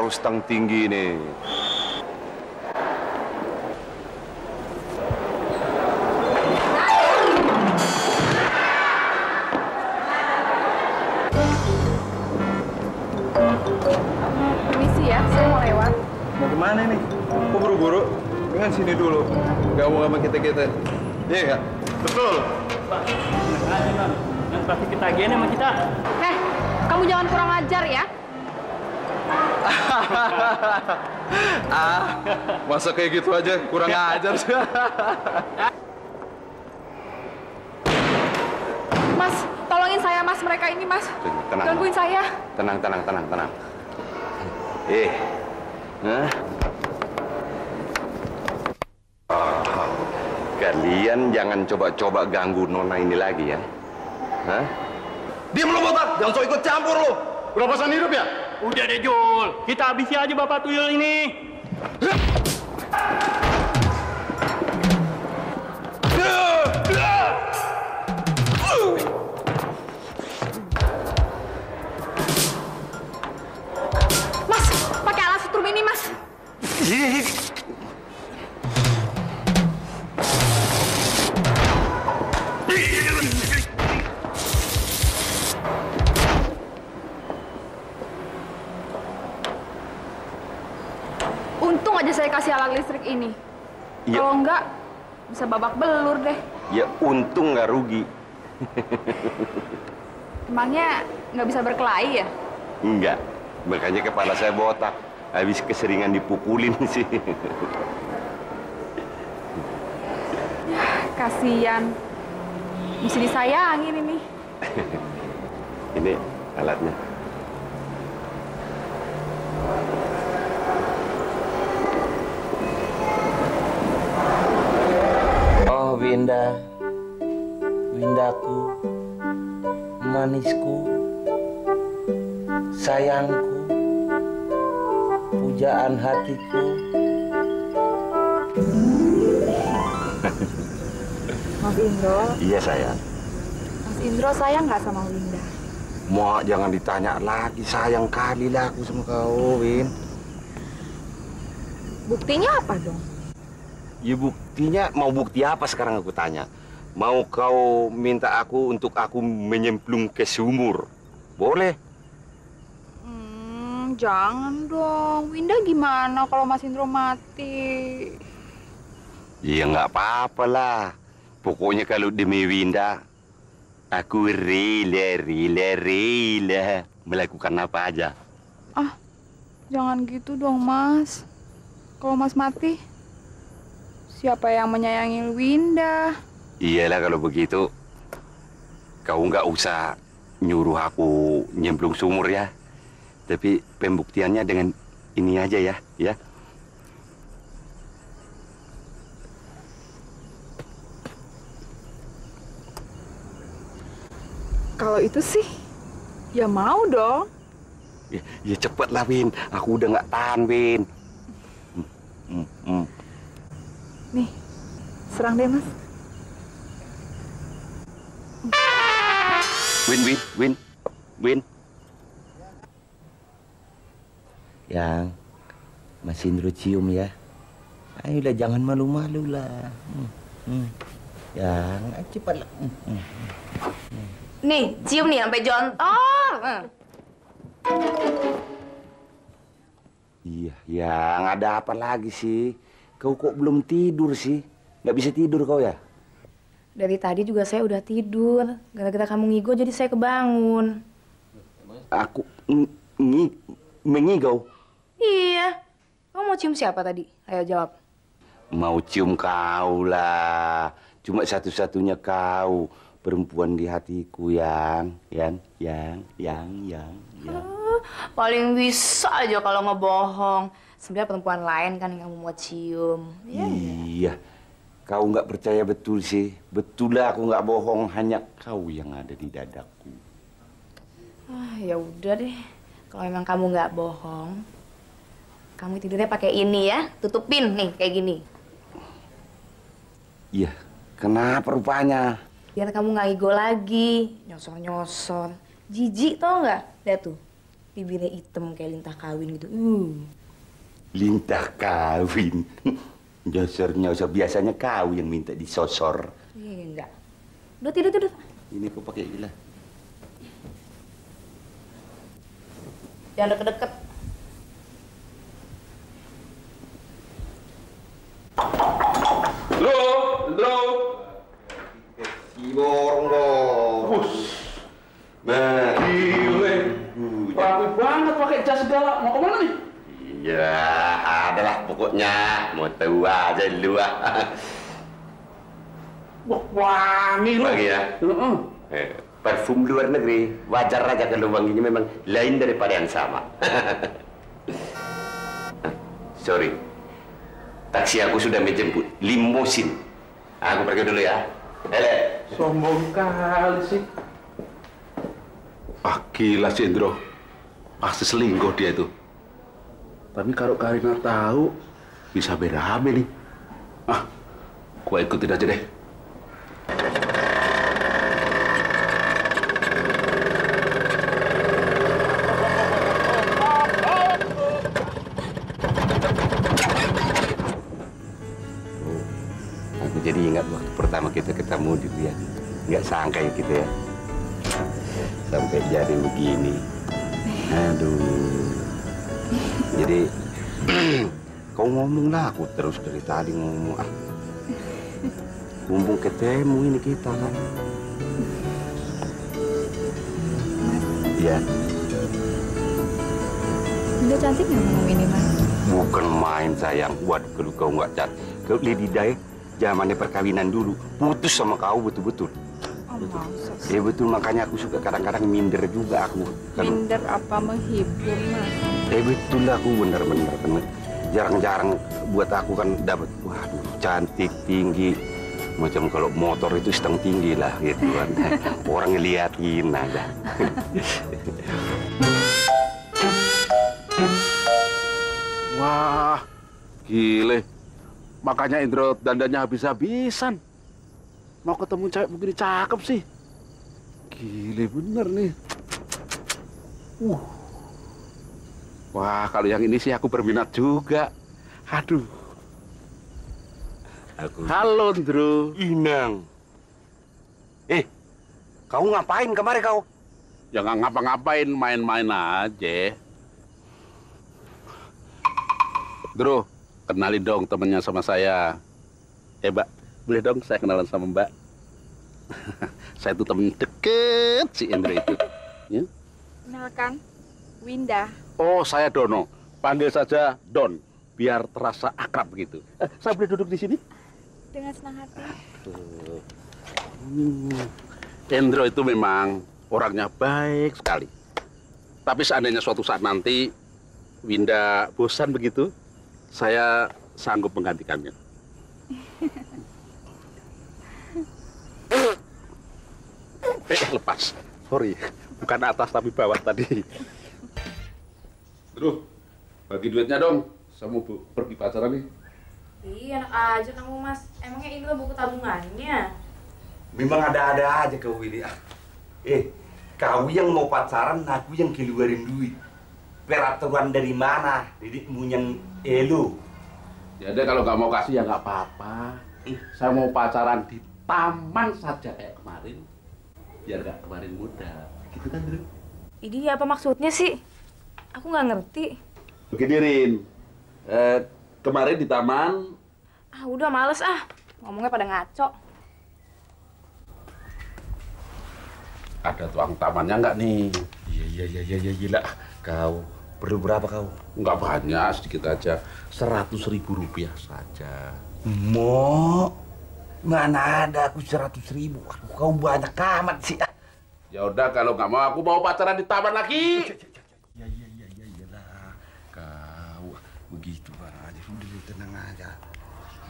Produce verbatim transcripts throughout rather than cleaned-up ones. harus tang tinggi nih. Permisi ya, saya mau lewat. Mau kemana nih? Kok buru-buru? Dengan sini dulu. Gak mau sama kita-kita. Iya nggak? Betul. Pak, enak aja bang. Yang pasti ketagihan sama kita. Heh, kamu jangan kurang ajar ya. Ah, masa kayak gitu aja, kurang ajar sih. Mas, tolongin saya mas, mereka ini mas. Tenang. Gangguin saya. Tenang, tenang, tenang, tenang. Eh, nah. Oh, kalian jangan coba-coba ganggu nona ini lagi ya. Hah? Diam lu botak, jangan sok ikut campur lu. Udah bosan hidup ya? Udah deh, Jul. Kita habisi aja Bapak Tuyul ini. Mas, pakai alas setrum ini, Mas. Aja saya kasih alat listrik ini. Ya. Kalau enggak, bisa babak belur deh. Ya untung nggak rugi. Emangnya nggak bisa berkelahi ya? Enggak, makanya kepala saya botak. Habis keseringan dipukulin sih. Ya, kasihan. Mesti disayangin ini. Ini alatnya. Winda, windaku, manisku, sayangku, pujaan hatiku. Mas Indro. Iya sayang. Mas Indro sayang nggak sama Winda? Mau jangan ditanya lagi, sayang kali lah aku sama kau, Win. Buktinya apa dong? Ya buktinya, mau bukti apa sekarang aku tanya? Mau kau minta aku untuk aku menyemplung ke sumur? Boleh? Hmm, jangan dong. Winda gimana kalau Mas Indro mati? Ya nggak apa-apa lah. Pokoknya kalau demi Winda, aku rela, rela, rela melakukan apa aja. Ah, jangan gitu dong Mas. Kalau Mas mati, siapa yang menyayangi Winda? Iyalah kalau begitu. Kau nggak usah nyuruh aku nyemplung sumur ya. Tapi pembuktiannya dengan ini aja ya, ya. Kalau itu sih, ya mau dong. Ya, ya cepatlah Win, aku udah nggak tahan Win. Hmm, hmm, hmm. Nih, serang deh, Mas. Win, win, win, win. Yang, Mas Indro cium ya. Ayolah, jangan malu-malu lah. Hmm, hmm. Yang, cepatlah. Hmm, hmm, hmm. Nih, cium nih sampai jontor. Hmm. Iya, Yang, ada apa lagi sih? Kau kok belum tidur sih? Nggak bisa tidur kau ya? Dari tadi juga saya udah tidur. Gara-gara kamu ngigau jadi saya kebangun. Aku ng mengigau? Iya. Kamu mau cium siapa tadi? Ayo jawab. Mau cium kau lah. Cuma satu-satunya kau. Perempuan di hatiku, Yang. Yang, Yang, Yang, Yang, Yang. Ah, paling bisa aja kalau ngebohong. Sebenarnya perempuan lain kan yang kamu mau cium. Ya, iya. Ya? Kau nggak percaya betul sih. Betul lah aku nggak bohong. Hanya kau yang ada di dadaku. Ah, ya udah deh. Kalau memang kamu nggak bohong, kamu tidurnya pakai ini ya. Tutupin nih kayak gini. Iya. Kenapa rupanya? Biar kamu nggak ego lagi. Nyosor-nyosor. Jijik tau nggak? Lihat tuh. Di bibirnya hitam kayak lintah kawin gitu. Hmm. Lintah kawin? Dasarnya biasanya kau yang minta disosor. Iya, enggak. Udah tidur, tidur. Ini aku pakai gila. Jangan deket-deket. Halo, Indro. Si borong. Nah, gile. Rapi banget pakai jas segala. Mau kemana nih? Iya, adalah pokoknya. Mau tahu aja dulu ah. Wah, wangi lu. Wangi ya? Heeh. Eh, parfum luar negeri, wajar aja kalau wanginya memang lain daripada yang sama. Sorry. Taksi aku sudah menjemput, limosin. Aku pergi dulu ya. Hele. Sombong kali sih. Ah, gila si Indro. Pasti selingkuh dia itu. Tapi kalau Karina tahu, bisa berabe nih. Ah, gua ikutin aja deh. Kita ketemu dulu ya, nggak sangka ya kita ya, sampai jadi begini. Aduh. Jadi, kau ngomong lah, aku terus dari tadi ngomong. Ah. Mumpung ketemu ini kita kan. Mas. Iya. Udah cantik nggak ngomong ini mas? Bukan main sayang, buat kalau kau nggak cantik, kau lidah zamannya perkawinan dulu, putus sama kau betul-betul. Oh, betul. Ya betul, makanya aku suka kadang-kadang minder juga aku. Minder kan, apa menghibur, mas? Ya betul lah, aku bener-bener. Jarang-jarang buat aku kan dapat, waduh, cantik, tinggi. Macam kalau motor itu seteng tinggi lah, gitu kan. Orang ngeliatin aja. Wah, gile. Makanya Indro dandannya habis-habisan. Mau ketemu cewek begini cakep sih. Gile bener nih. Uh. Wah, kalau yang ini sih aku berminat juga. Aduh. Aku... Halo, Indro. Inang. Eh, kau ngapain kemarin kau? Ya nggak ngapa-ngapain, main-main aja. Indro. Kenalin dong temennya sama saya. Eh, Mbak, boleh dong saya kenalan sama Mbak? Saya itu temen deket si Indro itu. Ya? Kenalkan, Winda. Oh, saya Dono. Panggil saja Don, biar terasa akrab gitu. Eh, saya boleh duduk di sini? Dengan senang hati. Hmm. Indro itu memang orangnya baik sekali. Tapi seandainya suatu saat nanti Winda bosan begitu, saya sanggup menggantikannya. Eh, lepas. Sorry, bukan atas tapi bawah tadi. Terus, bagi duitnya dong. Saya mau pergi pacaran nih. Ih, enak aja kamu, mas. Emangnya Indro buku tabungannya? Memang ada-ada aja kau ini. Eh, kau yang mau pacaran, aku yang keluarin duit. Peraturan dari mana? Didikmu yang elu. Ya udah, kalau nggak mau kasih ya nggak apa-apa. Eh, saya mau pacaran di taman saja kayak kemarin. Biar nggak kemarin muda. Gitu kan, Dru? Ini apa maksudnya sih? Aku nggak ngerti. Begini, Rin. Eh, kemarin di taman... Ah, udah males ah. Ngomongnya pada ngaco. Ada tuang tamannya nggak nih? Iya, iya, iya, iya, iya, gila. Kau... Perlu berapa kau? Enggak banyak, sedikit aja. Seratus ribu rupiah saja. Mo, mana ada aku seratus ribu? Kau banyak amat sih. Ya udah, kalau nggak mau aku mau pacaran di taman lagi. Ya ya ya ya ya lah. Kau begitu aja, udah tenang aja.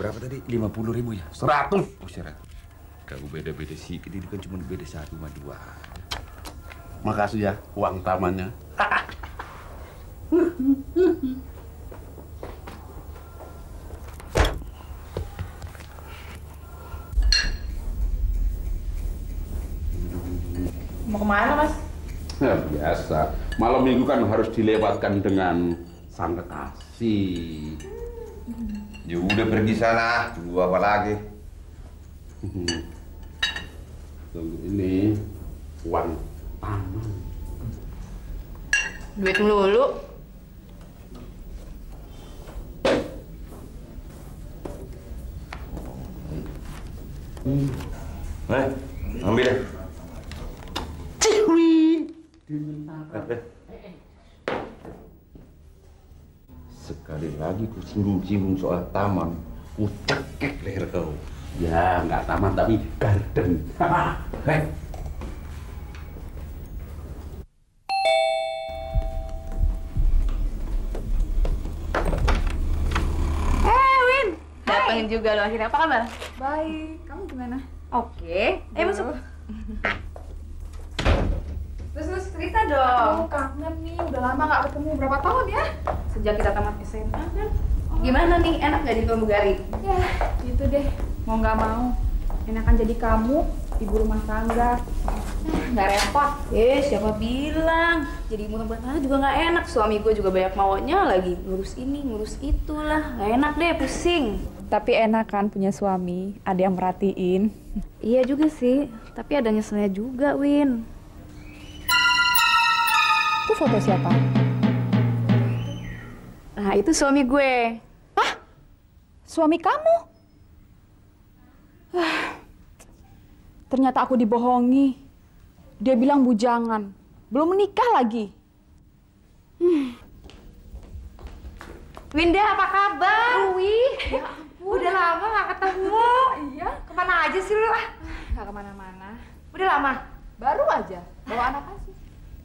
Berapa tadi? Lima puluh ribu ya? Seratus. Oh seratus. Kau beda-beda sih. Ini kan cuma beda satu sama dua. Makasih ya uang tamannya. Mau kemana, mas? Biasa. Malam minggu kan harus dilewatkan dengan sang kekasih. Ya udah pergi sana. Tunggu apa lagi? Tunggu ini uang taman. Duit melulu. Nah, ambil deh. Ciwi. Sekali lagi ku singgung-singgung soal taman, ku cekek leher kau. Ya, nggak taman tapi garden. Hei. Hey, Win. Datangin juga lo akhirnya. Apa kabar? Baik. Kamu gimana? Oke. Okay. Eh, masuk. Terus-terus cerita dong. Aku kangen nih. Udah lama nggak ketemu. Berapa tahun ya? Sejak kita tamat S M A kan? Oh. Gimana nih? Enak nggak di pramugari? Ya, gitu deh. Mau nggak mau. Enakan jadi kamu, ibu rumah tangga. Nggak repot. Eh, siapa bilang? Jadi ibu rumah tangga juga nggak enak. Suami gue juga banyak maunya lagi. Ngurus ini, ngurus itulah. Nggak enak deh, pusing. Tapi enak kan punya suami, ada yang merhatiin. Iya juga sih, tapi ada nyeselnya juga, Win. Itu foto siapa? Nah, itu suami gue. Hah? Suami kamu? Ah, ternyata aku dibohongi. Dia bilang bujangan, belum menikah lagi. Hmm. Winda, apa kabar? Uwi. Ya. Udah lama gak ketemu. Iya? Kemana aja sih lu? Gak kemana-mana. Udah lama? Baru aja. Bawa anak apa sih?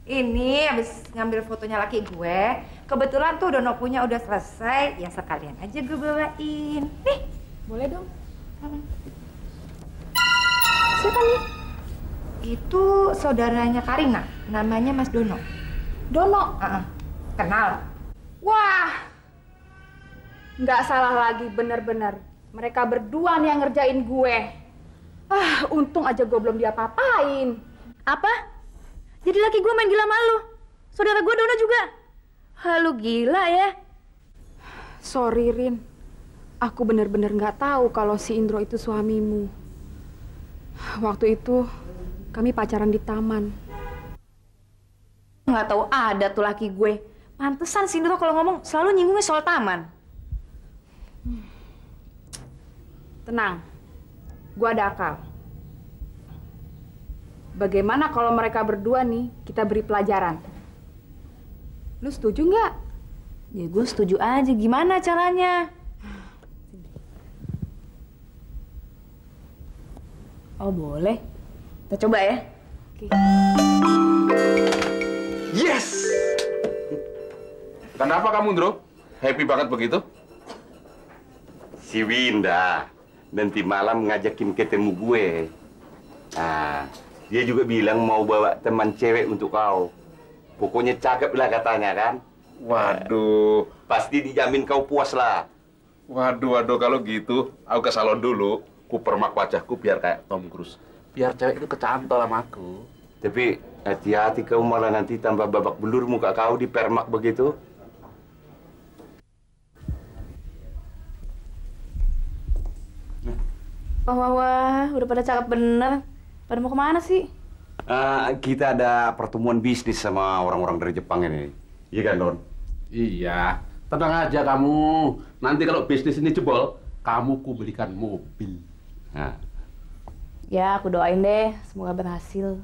Ini abis ngambil fotonya laki gue. Kebetulan tuh Dono punya udah selesai. Ya sekalian aja gue bawain. Nih. Boleh dong. Siapa nih? Itu saudaranya Karina. Namanya Mas Dono. Dono? Uh-uh. Kenal. Wah. Nggak salah lagi, bener-bener. Mereka berdua nih yang ngerjain gue. Ah, untung aja gue belum diapa-apain. Apa? Jadi laki gue main gila malu. Saudara gue Dono juga. Halo gila ya. Sorry, Rin. Aku bener-bener nggak tahu kalau si Indro itu suamimu. Waktu itu, kami pacaran di taman. Nggak tahu ada tuh laki gue. Pantesan si Indro kalau ngomong selalu nyinggungnya soal taman. Tenang, gua ada akal. Bagaimana kalau mereka berdua nih kita beri pelajaran? Lu setuju nggak? Ya gua setuju aja. Gimana caranya? Oh boleh, kita coba ya. Oke. Yes. Kenapa kamu, Indro? Happy banget begitu? Si Winda. Nanti malam ngajakin ketemu gue. Nah, dia juga bilang mau bawa teman cewek untuk kau. Pokoknya cakep lah katanya kan. Waduh. Pasti dijamin kau puas lah. Waduh, waduh. Kalau gitu, aku ke salon dulu. Ku permak wajahku biar kayak Tom Cruise. Biar cewek itu kecantol sama aku. Tapi hati-hati kau malah nanti tambah babak belur muka kau di permak begitu. Wah, wah, wah, udah pada cakep bener. Pada mau kemana sih? Uh, kita ada pertemuan bisnis sama orang-orang dari Jepang ini. Iya kan, Don? Iya. Tenang aja kamu. Nanti kalau bisnis ini jebol, kamu ku belikan mobil. Nah. Ya, aku doain deh. Semoga berhasil.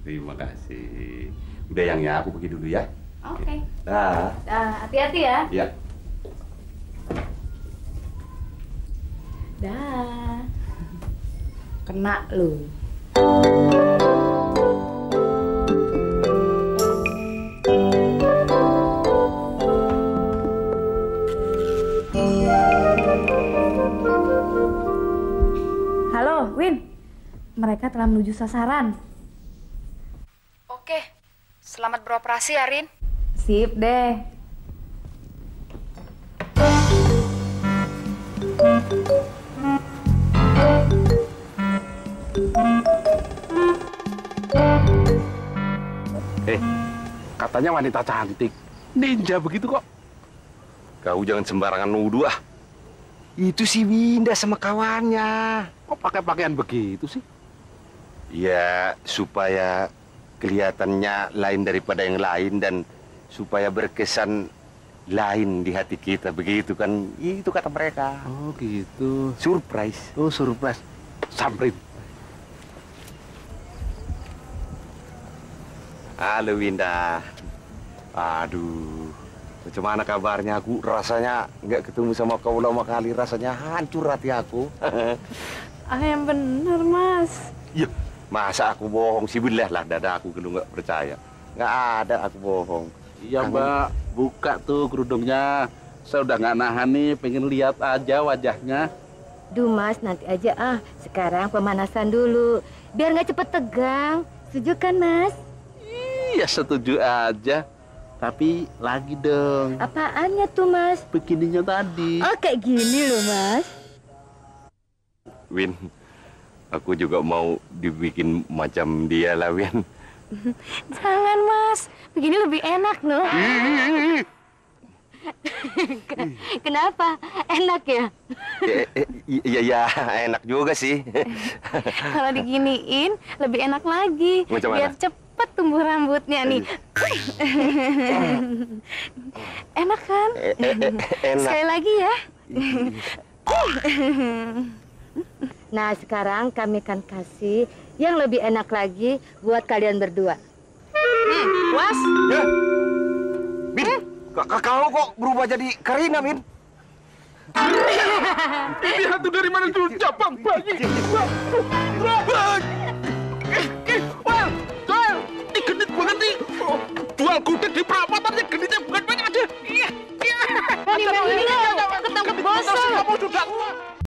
Terima kasih. Udah yang ya, aku pergi dulu ya. Oke. Okay. Dah. Dah, hati-hati ya. Iya. Dah. Kena lu. Halo, Win. Mereka telah menuju sasaran. Oke. Selamat beroperasi, Arin. Sip deh. Eh, katanya wanita cantik. Ninja begitu kok. Kau jangan sembarangan nuduh ah. Itu si Winda sama kawannya. Kok pakai pakaian begitu sih? Ya, supaya kelihatannya lain daripada yang lain dan supaya berkesan lain di hati kita. Begitu kan, itu kata mereka. Oh gitu. Surprise. Oh surprise. Samperin. Halo Winda. Aduh, bagaimana kabarnya? Aku rasanya nggak ketemu sama kau lama kali. Rasanya hancur hati aku. Ah yang bener mas. Iya, masa aku bohong sih? Bilah lah dada aku kalau nggak percaya. Nggak ada aku bohong. Iya mbak, buka tuh kerudungnya. Saya udah nggak nahan nih, pengen lihat aja wajahnya. Duh mas, nanti aja ah. Sekarang pemanasan dulu, biar nggak cepet tegang. Setuju kan mas? Iya setuju aja. Tapi lagi dong. Apaannya tuh mas? Bikininya tadi. Oh kayak gini loh mas. Win, aku juga mau dibikin macam dia lah Win. Jangan mas, begini lebih enak loh. Kenapa? Enak ya? Iya ya, enak juga sih. Kalau diginiin lebih enak lagi. Macam biar mana? Cepet tumbuh rambutnya nih. Enak kan? E -e -e enak. Sekali lagi ya. Nah sekarang kami akan kasih yang lebih enak lagi buat kalian berdua. Hmm, was? Ya. Min, hmm? Kau kok berubah jadi Karina, Min? Ini hantu dari mana dulu cabang bayi? Wah, jual gudeg di Prap.